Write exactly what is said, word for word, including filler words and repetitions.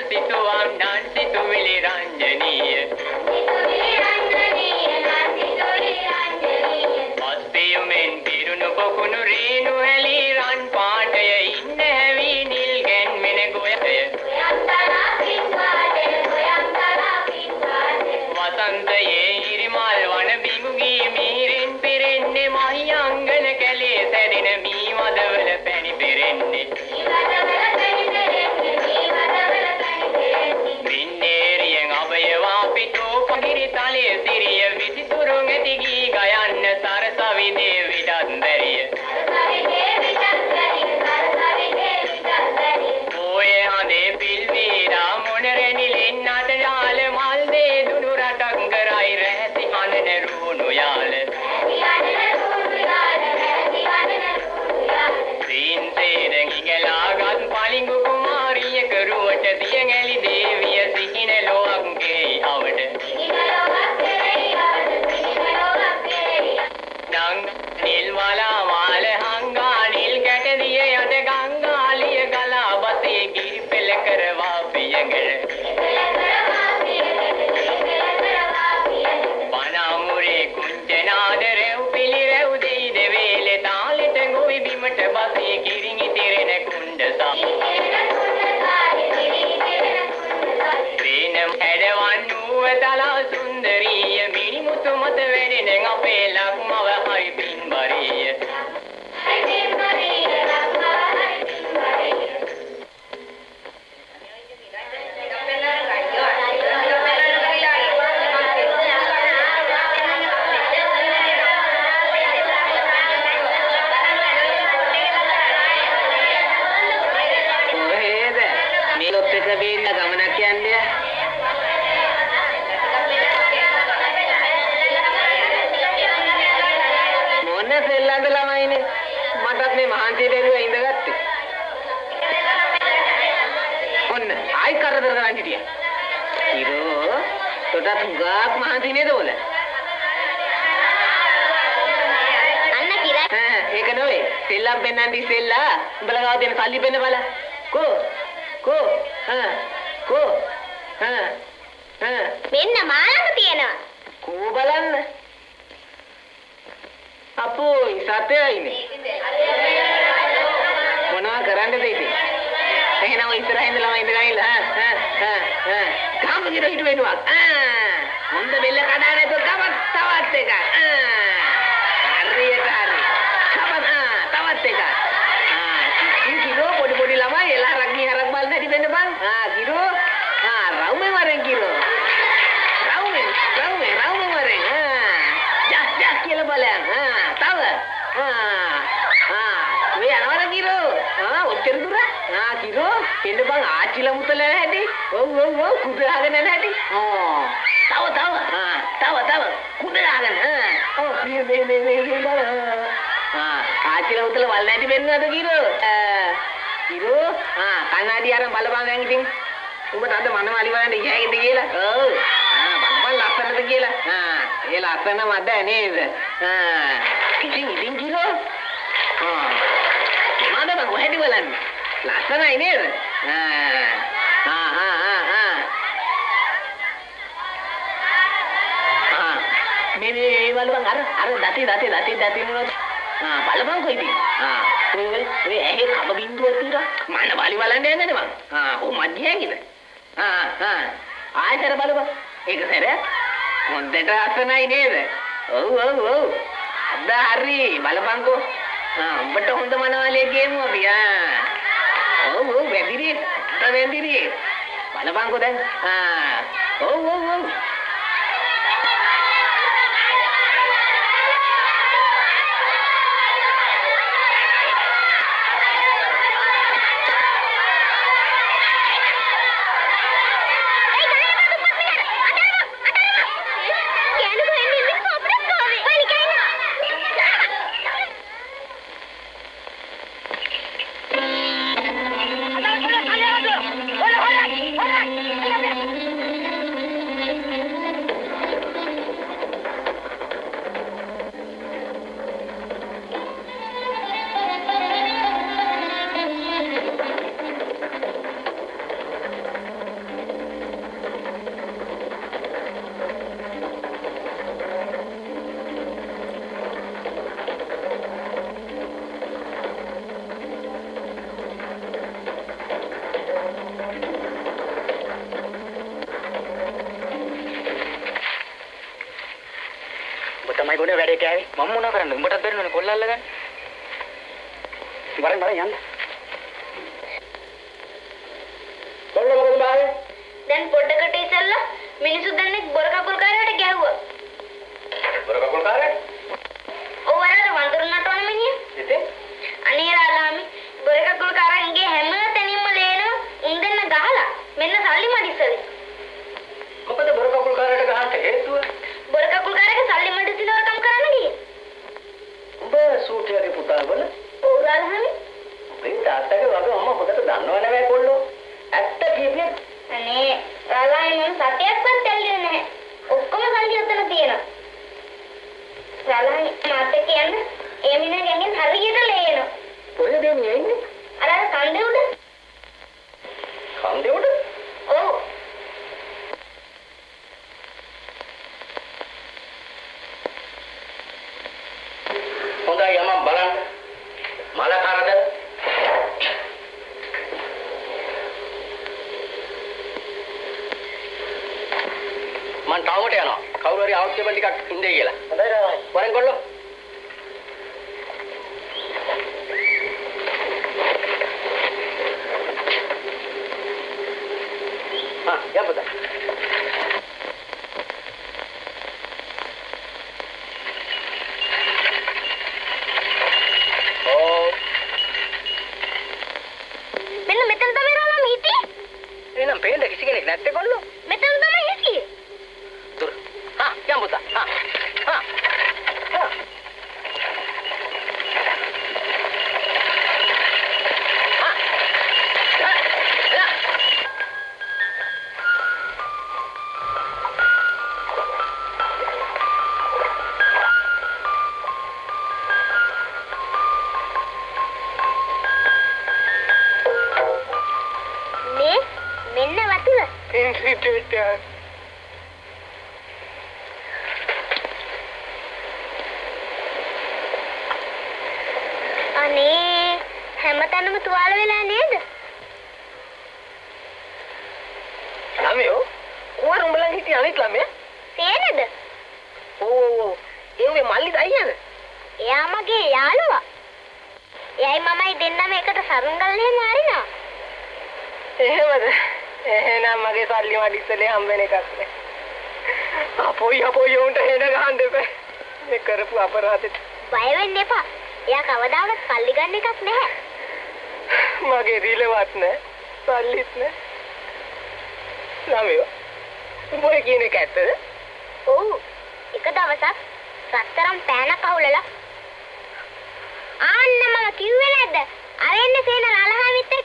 Thank you. maygonya beri kaya, mampu na karena nggak terdiri nggak kolal lagan, barang barang yang, kalau mau ke mana? Dan kota kota itu lah, minisud dan nek borka kulkara itu kaya gua. Borka kulkara? Oh, mana tuh mantur nato namanya? Itu? Ani ralami, borka kulkara ini hemnya tani malena, umden na gahala, mana sali madi sali. Kok pada borka kulkara itu gahan teh itu? Borka kulkara ke sali madi sila orang kam karena gini? Bas, sudah diputar bola. Oh, ralami? Ini data ke waktu mama putar tuh dano mana yang kolo? Atta kibnya? Ani ralami mana sate apa tali mana? Ukkom sandi utara tienna. Ralami mata kian, emina kengin hari itu leheno. Boleh deh ni ini? Ada kandi udah? Kandi udah? Oh. Udah ya mam balan, malah karena. Man tahu deh ano, kau dari out ke balik kat India gila. Ada apa? Barang kau lo. Ah, ya betul. Oh. Mana metan tamu ralam hiti? Ini nam pengen dah kisi kene nanti kau lo. Metan tamu hiti. Dur. Ah, yang betul. Ah, ah. Anna mama kiwelada, arenne sena ralaha mitte